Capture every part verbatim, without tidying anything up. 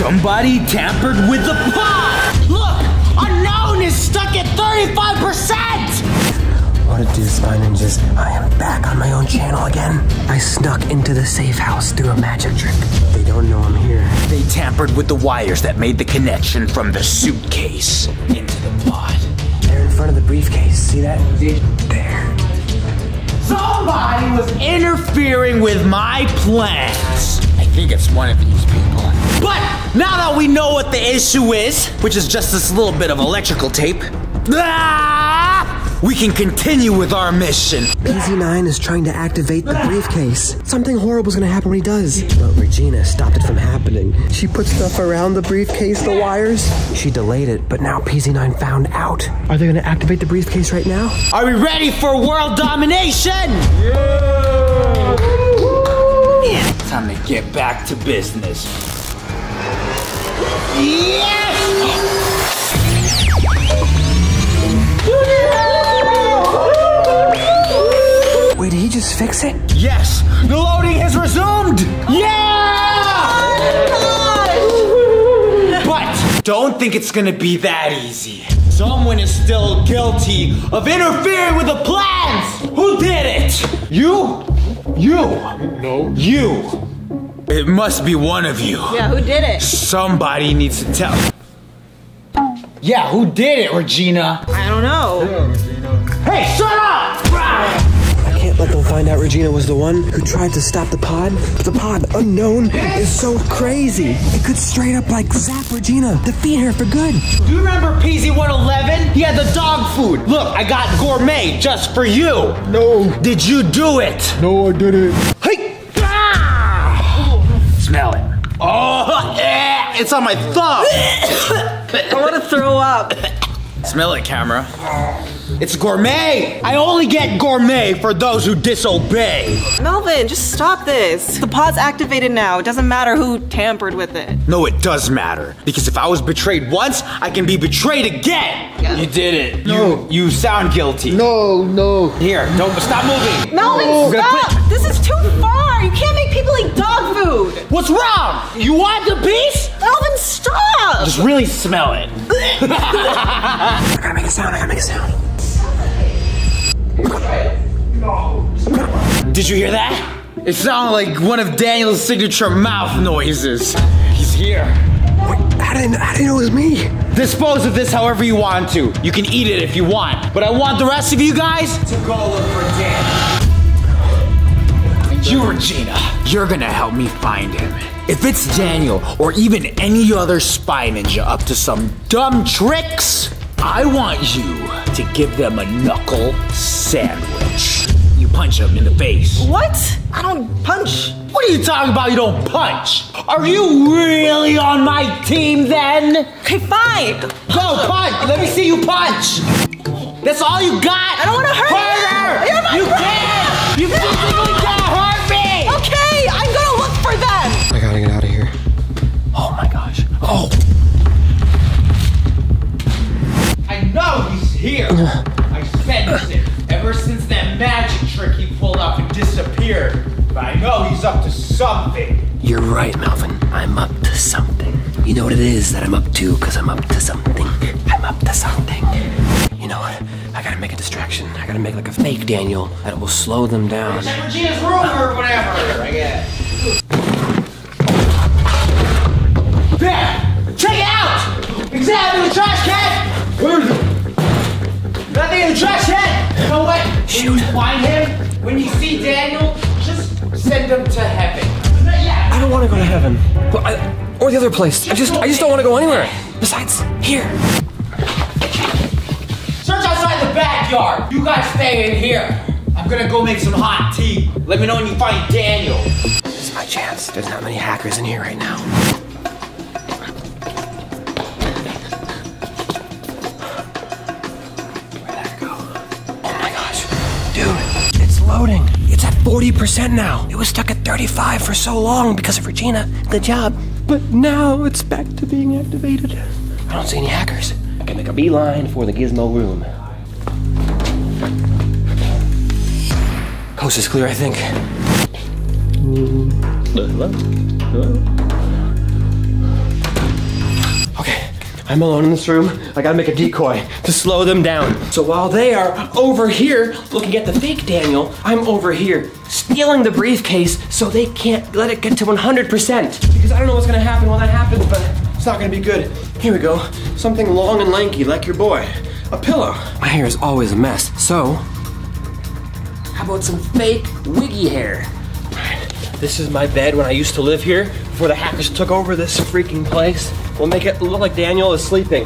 Somebody tampered with the pod! Look! Unknown is stuck at thirty-five percent! What it is, Spy Ninjas. I am back on my own channel again. I snuck into the safe house through a magic trick. They don't know I'm here. They tampered with the wires that made the connection from the suitcase into the pod. They're in front of the briefcase. See that? There. Somebody was interfering with my plans. I think it's one of these people. But now that we know what the issue is, which is just this little bit of electrical tape, ah, we can continue with our mission. P Z nine is trying to activate the briefcase. Something horrible is going to happen when he does. But Regina stopped it from happening. She put stuff around the briefcase, the wires. She delayed it, but now P Z nine found out. Are they going to activate the briefcase right now? Are we ready for world domination? Yeah! Yeah. Time to get back to business. Yes! Wait, did he just fix it? Yes! The loading has resumed! Yeah! But don't think it's gonna be that easy. Someone is still guilty of interfering with the plans! Who did it? You? You? No. You? It must be one of you. Yeah, who did it? Somebody needs to tell. Yeah, who did it, Regina? I don't know. Yeah, Regina. Hey, shut up! I can't let them find out Regina was the one who tried to stop the pod. But the pod, unknown, is so crazy. It could straight up like zap Regina, defeat her for good. Do you remember P Z one eleven? He had the dog food. Look, I got gourmet just for you. No. Did you do it? No, I didn't. Hey! Smell it. Oh, eh, it's on my thumb. I want to throw up. Smell it, camera. It's gourmet. I only get gourmet for those who disobey. Melvin, just stop this. The pod's activated now. It doesn't matter who tampered with it. No, it does matter. Because if I was betrayed once, I can be betrayed again. Yeah. You did it. No. You, you sound guilty. No, no. Here, don't stop moving. Melvin, no. Stop. This is too far. You can't make people eat dog food. What's wrong? You want the piece? Melvin, stop. Just really smell it. I gotta make a sound. I gotta make a sound. Did you hear that? It sounded like one of Daniel's signature mouth noises. He's here. Wait, how did I know it was me? Dispose of this however you want to. You can eat it if you want. But I want the rest of you guys to go look for Daniel. You, Regina, you're gonna help me find him. If it's Daniel or even any other spy ninja up to some dumb tricks, I want you to give them a knuckle sandwich. You punch them in the face. What? I don't punch. What are you talking about you don't punch? Are you really on my team then? Okay, fine. Go, punch. Let me see you punch. That's all you got? I don't want to hurt Harder. You. Harder! You can't! You physically can't hurt me! Okay, I'm going to look for them. I got to get out of here. Oh, my gosh. Oh. No, he's here. I sensed it ever since that magic trick he pulled off and disappeared. But I know he's up to something. You're right, Melvin. I'm up to something. You know what it is that I'm up to, because I'm up to something. I'm up to something. You know what? I gotta make a distraction. I gotta make like a fake Daniel that will slow them down. Check Regina's room or whatever, I guess. There! Check it out! Examine the trash can! Where is it? Nothing in the trash can! You know what? When Shoot. you find him, when you see Daniel, just send him to heaven. I don't want to go to heaven. But I, or the other place. Just I just I just don't want to go anywhere. Besides, here. Search outside the backyard. You guys stay in here. I'm gonna go make some hot tea. Let me know when you find Daniel. This is my chance. There's not many hackers in here right now. Loading. It's at forty percent now. It was stuck at thirty-five for so long because of Regina. Good job. But now it's back to being activated. I don't see any hackers. I can make a beeline for the gizmo room. Coast is clear, I think. Hello? Hello? I'm alone in this room. I gotta make a decoy to slow them down. So while they are over here looking at the fake Daniel, I'm over here stealing the briefcase so they can't let it get to one hundred percent. Because I don't know what's gonna happen when that happens, but it's not gonna be good. Here we go. Something long and lanky like your boy. A pillow. My hair is always a mess, so how about some fake wiggy hair? This is my bed when I used to live here, before the hackers took over this freaking place. We'll make it look like Daniel is sleeping.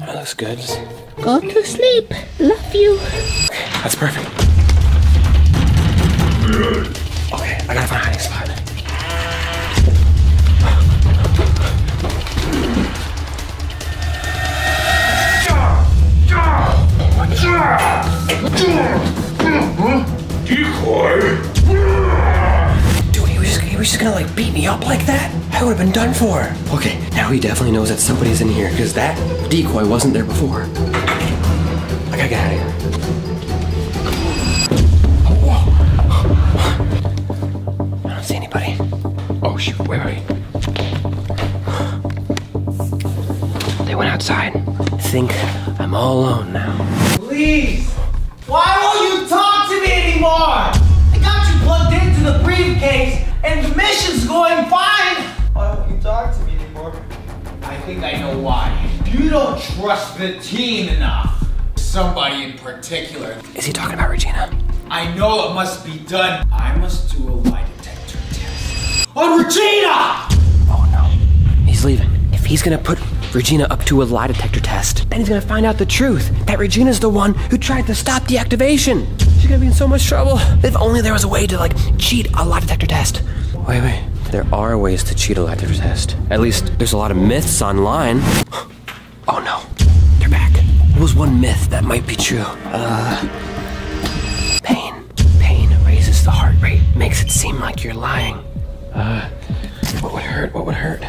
That looks good. Just go to sleep. Love you. That's perfect. Okay, I gotta find a hiding spot. Dude, he was, just, he was just gonna like beat me up like that? I would've been done for. Okay, now he definitely knows that somebody's in here because that decoy wasn't there before. I gotta get out of here. Oh, I don't see anybody. Oh shoot, wait, wait. They went outside. I think I'm all alone now. Please! Why won't you talk to me anymore? I got you plugged into the briefcase and the mission's going fine. Why won't you talk to me anymore? I think I know why. You don't trust the team enough. Somebody in particular. Is he talking about Regina? I know it must be done. I must do a lie detector test. On Regina! Oh no, he's leaving. If he's gonna put Regina up to a lie detector test, then he's gonna find out the truth, that Regina's the one who tried to stop the activation. She's gonna be in so much trouble. If only there was a way to like cheat a lie detector test. Wait, wait. There are ways to cheat a lie detector test. At least there's a lot of myths online. Oh no, they're back. There was one myth that might be true. Uh, pain. Pain raises the heart rate, makes it seem like you're lying. Uh, what would hurt? What would hurt?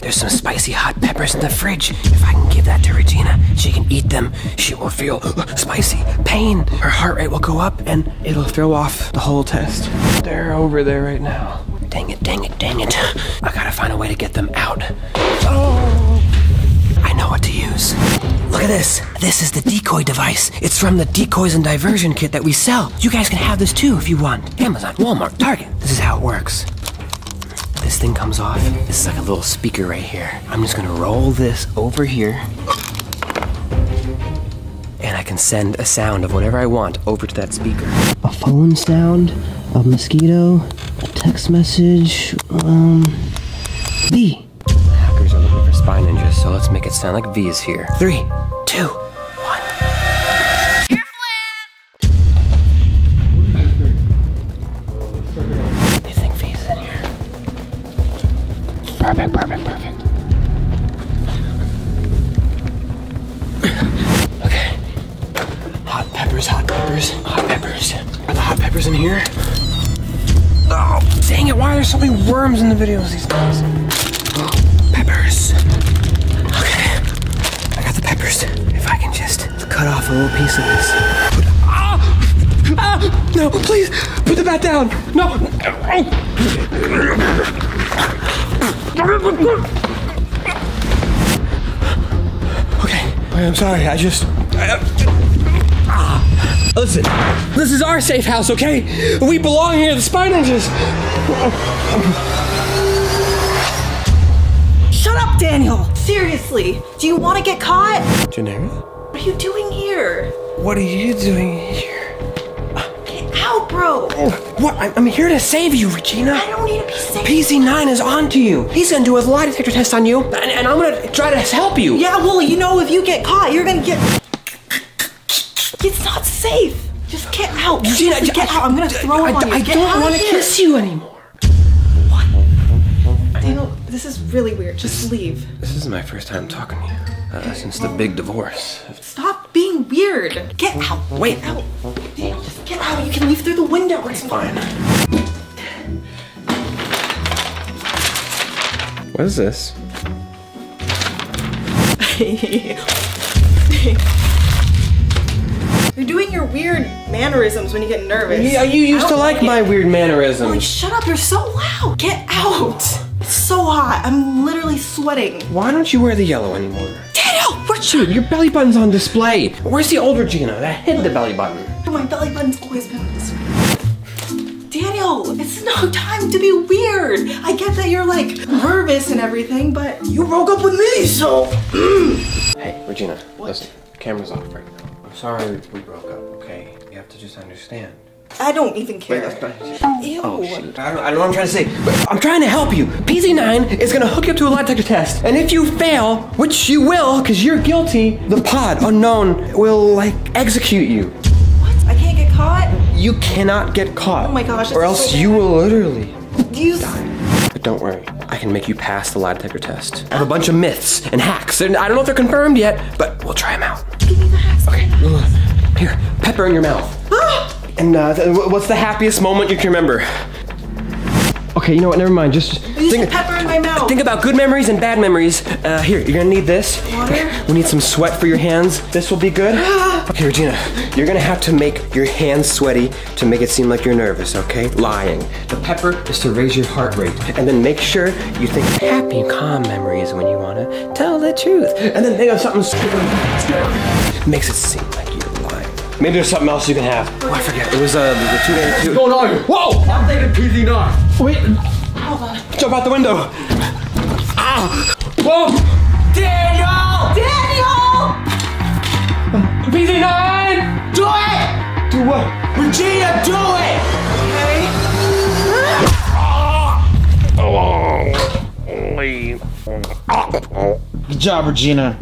There's some spicy hot peppers in the fridge. If I can give that to Regina, she can eat them. She will feel spicy pain. Her heart rate will go up and it'll throw off the whole test. They're over there right now. Dang it, dang it, dang it. I gotta find a way to get them out. Oh! I know what to use. Look at this. This is the decoy device. It's from the decoys and diversion kit that we sell. You guys can have this too if you want. Amazon, Walmart, Target. This is how it works. This thing comes off. This is like a little speaker right here. I'm just gonna roll this over here. And I can send a sound of whatever I want over to that speaker. A phone sound, a mosquito, a text message, um, V. Hackers are looking for Spy Ninjas, so let's make it sound like V is here. Three, two, one. Perfect, perfect, perfect. Okay. Hot peppers, hot peppers, hot peppers. Are the hot peppers in here? Oh, dang it, why are there so many worms in the videos these days? Oh, peppers. Okay, I got the peppers. If I can just cut off a little piece of this. Ah! Ah! No, please, put the bat down. No. Oh. Okay, I'm sorry, I just... I, ah. Listen, this is our safe house, okay? We belong here, the Spy Ninjas! Shut up, Daniel! Seriously, do you want to get caught? Janera? What are you doing here? What are you doing here? Get out, bro! Oh. What? I'm here to save you, Regina. I don't need to be saved. P Z nine is on to you. He's gonna do a lie detector test on you, and, and I'm gonna try to help you. Yeah, well, you know, if you get caught, you're gonna get... It's not safe. Just get out. Regina, Just get I, out. I'm gonna throw I, him I, on I you. I get don't wanna here. kiss you anymore. What? Daniel, this is really weird. Just this, leave. This is my first time talking to you uh, since the big divorce. Stop being weird. Get out. Wait. Get out. Daniel, just get out. You can leave through the window. It's fine. What is this? You're doing your weird mannerisms when you get nervous. Yeah, you used to like, like my weird mannerisms. Like, shut up, you're so loud. Get out. It's so hot. I'm literally sweating. Why don't you wear the yellow anymore? Daniel, we're shooting. Your belly button's on display. Where's the old Regina that hid the belly button? My belly button's always been on display. Daniel, it's no time to be weird. I get that you're like nervous and everything, but you broke up with me, so. Hey, Regina, what? Listen. Camera's off right now. I'm sorry we broke up, okay? You have to just understand. I don't even care. Wait, that's not... Ew. Oh, shoot. I don't, I don't know what I'm trying to say, but I'm trying to help you. P Z nine is going to hook you up to a lie detector test, and if you fail, which you will, because you're guilty, the pod, unknown, will, like, execute you. What? I can't get caught? You cannot get caught. Oh my gosh. Or else so you will literally you... die. But don't worry. I can make you pass the lie detector test. I have a bunch of myths and hacks, and I don't know if they're confirmed yet, but we'll try them out. Give me the hacks. Okay, here, pepper in your mouth. And uh, what's the happiest moment you can remember? Okay, you know what, never mind, just you think- pepper in my mouth. Think about good memories and bad memories. Uh, here, you're gonna need this. Water? We need some sweat for your hands. This will be good. Okay, Regina, you're gonna have to make your hands sweaty to make it seem like you're nervous, okay? Lying. The pepper is to raise your heart rate. And then make sure you think happy, calm memories when you wanna tell the truth. And then think of something stupid. Makes it seem like you're lying. Maybe there's something else you can have. Oh, I forget. It was uh, the two day two. What's going on? Whoa! I'm thinking P Z nine. Wait. Hold on. Jump out the window. Ah! Whoa! Daniel! Daniel! P Z nine! Do it! Do what? Regina, do it! Okay. Good job, Regina.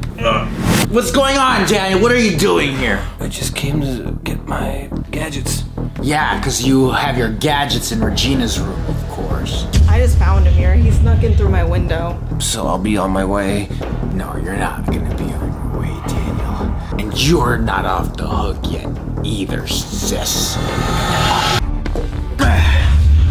What's going on, Daniel? What are you doing here? I just came to get my gadgets. Yeah, because you have your gadgets in Regina's room, of course. I just found him here. He snuck in through my window. So I'll be on my way. No, you're not going to be on your way, Daniel. And you're not off the hook yet either, sis.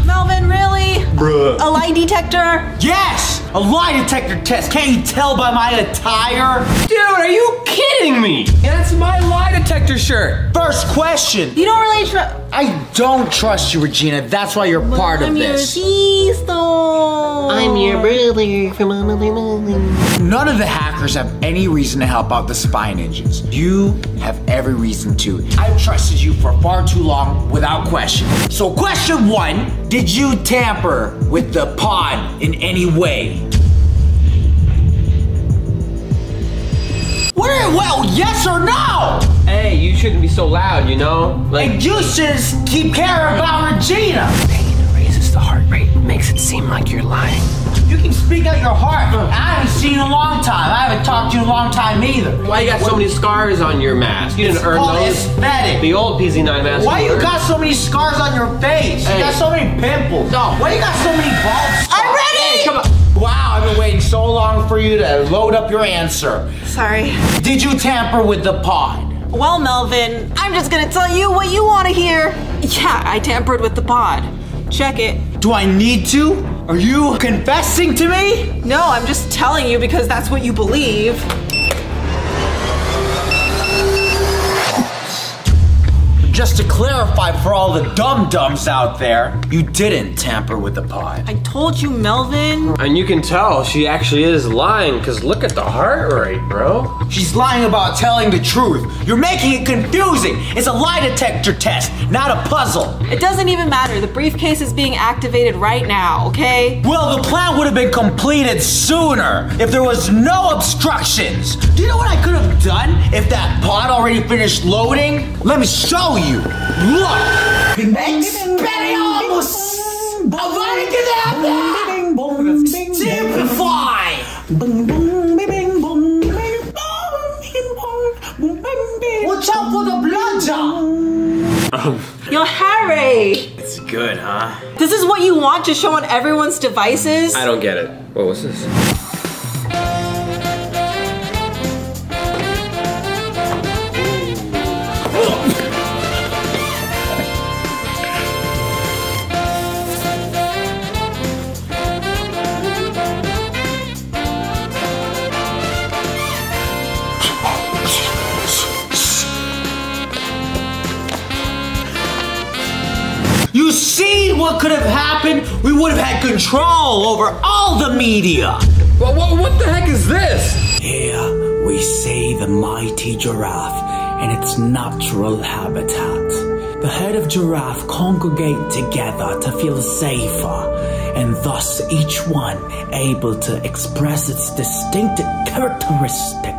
Melvin, really? Bruh. A lie detector? Yes! A lie detector test! Can't you tell by my attire? Dude, are you kidding me? That's my lie detector shirt. First question. You don't really trust... I don't trust you, Regina. That's why you're but part I'm of this. Your I'm your brother from another movie. None of the hackers have any reason to help out the Spy Ninjas. You have every reason to. I've trusted you for far too long without question. So question one, did you tamper with the pod in any way? What are, well, yes or no? Hey, you shouldn't be so loud, you know? Like, and you should keep caring about Regina. Pain raises the heart rate, makes it seem like you're lying. You can speak out your heart. I haven't seen you in a long time. I haven't talked to you in a long time either. Why you got what? So many scars on your mask? You didn't it's earn those. Aesthetic. The old P Z nine mask. Why you earned. Got so many scars on your face? Hey. You got so many pimples. No. Why you got so many bald spots? I'm ready! Hey, come on. Wow, I've been waiting so long for you to load up your answer. Sorry. Did you tamper with the pod? Well, Melvin, I'm just gonna tell you what you wanna hear. Yeah, I tampered with the pod. Check it. Do I need to? Are you confessing to me? No, I'm just telling you because that's what you believe. Just to clarify for all the dum-dums out there, you didn't tamper with the pod. I told you, Melvin. And you can tell she actually is lying, because look at the heart rate, bro. She's lying about telling the truth. You're making it confusing. It's a lie detector test, not a puzzle. It doesn't even matter. The briefcase is being activated right now, okay? Well, the plan would have been completed sooner if there was no obstructions. Do you know what I could have done if that pod already finished loading? Let me show you. You. Look! Expelliarmus! Simplify! Watch out for the bludger! Yo, Harry! It's good, huh? This is what you want to show on everyone's devices? I don't get it. What was this? happened, we would have had control over all the media. What, what, what the heck is this? Here we see the mighty giraffe in its natural habitat. The herd of giraffe congregate together to feel safer, and thus each one able to express its distinct characteristics.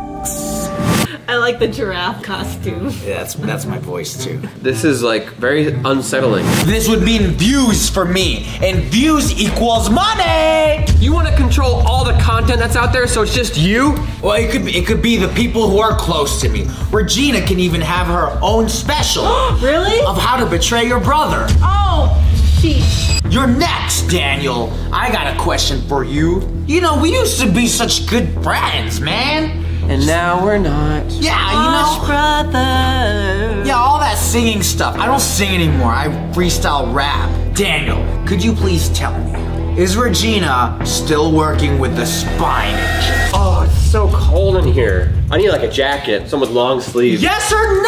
I like the giraffe costume. Yeah, that's, that's my voice too. This is like very unsettling. This would mean views for me, and views equals money! You want to control all the content that's out there so it's just you? Well, it could, it could be the people who are close to me. Regina can even have her own special. Really? Of how to betray your brother. Oh, sheesh. You're next, Daniel. I got a question for you. You know, we used to be such good friends, man. And now we're not. Yeah, you know. Brothers. Yeah, all that singing stuff. I don't sing anymore. I freestyle rap. Daniel, could you please tell me, is Regina still working with the Spy Ninjas? Oh, it's so cold in here. I need like a jacket, someone with long sleeves. Yes or no?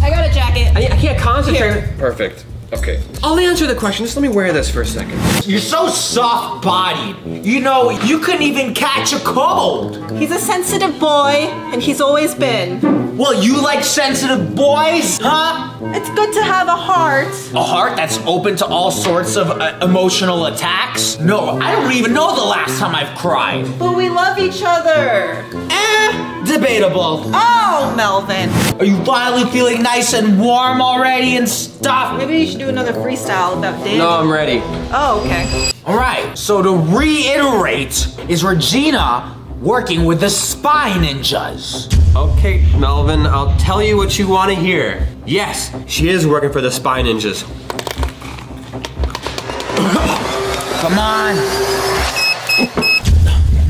I got a jacket. I, need, I can't concentrate. Here. Perfect. Okay. I'll answer the question. Just let me wear this for a second. You're so soft-bodied. You know, you couldn't even catch a cold. He's a sensitive boy, and he's always been. Well, you like sensitive boys, huh? It's good to have a heart. A heart that's open to all sorts of uh, emotional attacks? No, I don't even know the last time I've cried. But we love each other. Eh, debatable. Oh, Melvin. Are you finally feeling nice and warm already and stuff? Maybe you should do another freestyle about Daniel. No, I'm ready. Oh, okay. All right, so to reiterate, is Regina working with the Spy Ninjas? Okay, Melvin, I'll tell you what you want to hear. Yes, she is working for the Spy Ninjas. Come on.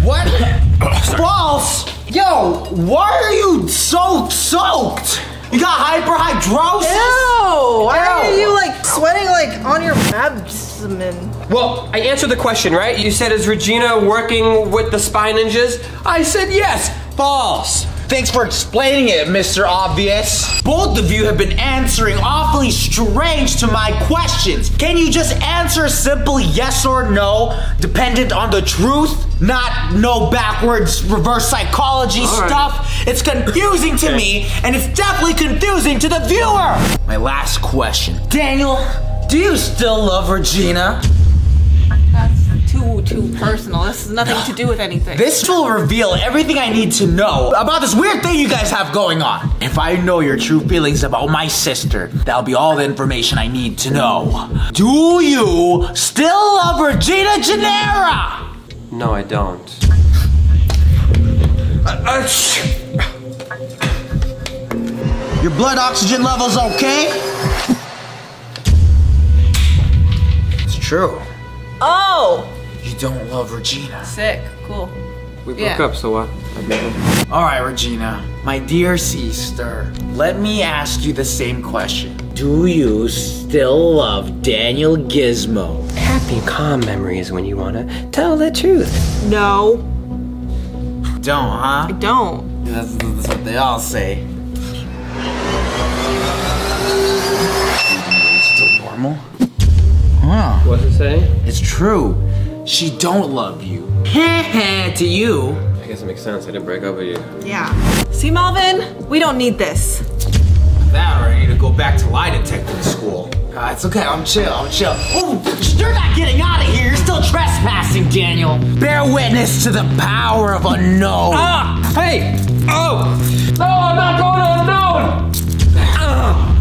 What? Balls! Yo, why are you so soaked? You got hyperhidrosis? Ew! Why are you like sweating like on your abdomen? Well, I answered the question, right? You said, is Regina working with the Spy Ninjas? I said yes. False. Thanks for explaining it, Mister Obvious. Both of you have been answering awfully strange to my questions. Can you just answer simple yes or no, dependent on the truth? Not no backwards reverse psychology right. stuff. It's confusing to me, and it's definitely confusing to the viewer. My last question. Daniel, do you still love Regina? Too, too personal. This has nothing to do with anything. This will reveal everything I need to know about this weird thing you guys have going on. If I know your true feelings about my sister, that'll be all the information I need to know. Do you still love Regina Genera? No, I don't. Your blood oxygen level's okay? It's true. Oh! You don't love Regina. Sick, cool. We broke yeah. up, so what? All right, Regina, my dear sister, let me ask you the same question. Do you still love Daniel Gizmo? Happy, calm memories when you wanna tell the truth. No. Don't, huh? I don't. That's, that's what they all say. It's still normal? Huh. What's it say? It's true. She don't love you. To you. I guess it makes sense. I didn't break up with you. Yeah. See, Melvin? We don't need this. That or I need to go back to lie detective school. Uh, it's okay. I'm chill. I'm chill. Ooh, you're not getting out of here. You're still trespassing, Daniel. Bear witness to the power of unknown. Ah! Hey! Oh! No, I'm not going to unknown!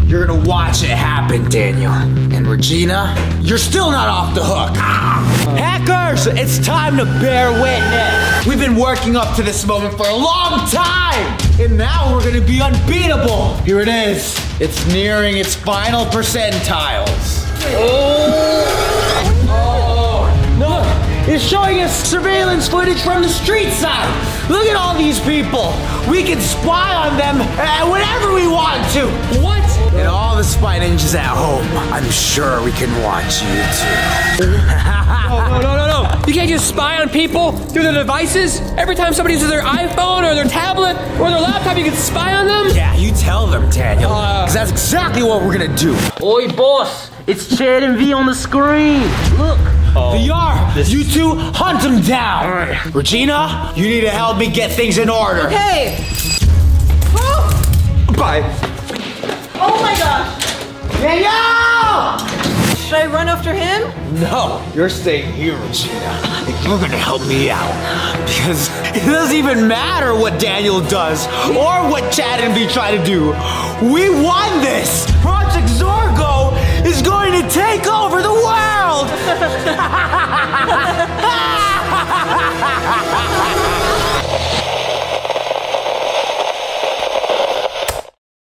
You're gonna watch it happen, Daniel. And Regina, you're still not off the hook. Ah! Hackers, it's time to bear witness. We've been working up to this moment for a long time. And now we're gonna be unbeatable. Here it is. It's nearing its final percentiles. Oh! Oh! No, it's showing us surveillance footage from the street side. Look at all these people. We can spy on them whenever we want to. What? And all the Spy Ninjas at home, I'm sure we can watch you too. No, no, no, no, no! You can't just spy on people through their devices? Every time somebody uses their iPhone or their tablet or their laptop, you can spy on them? Yeah, you tell them, Daniel. Because uh, that's exactly what we're gonna do. Oi, boss, it's Chad and V on the screen. Look. Oh, they are. This... You two, hunt them down. Right. Regina, you need to help me get things in order. Okay. Oh. Bye. Oh my gosh. Daniel! Should I run after him? No, you're staying here, Regina. You're gonna help me out. Because it doesn't even matter what Daniel does or what Chad and V try to do. We won this! Project Zorgo is going to take over the world!